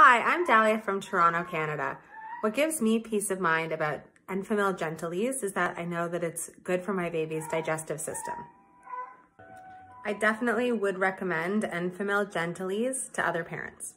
Hi, I'm Dahlia from Toronto, Canada. What gives me peace of mind about Enfamil Gentlease is that I know that it's good for my baby's digestive system. I definitely would recommend Enfamil Gentlease to other parents.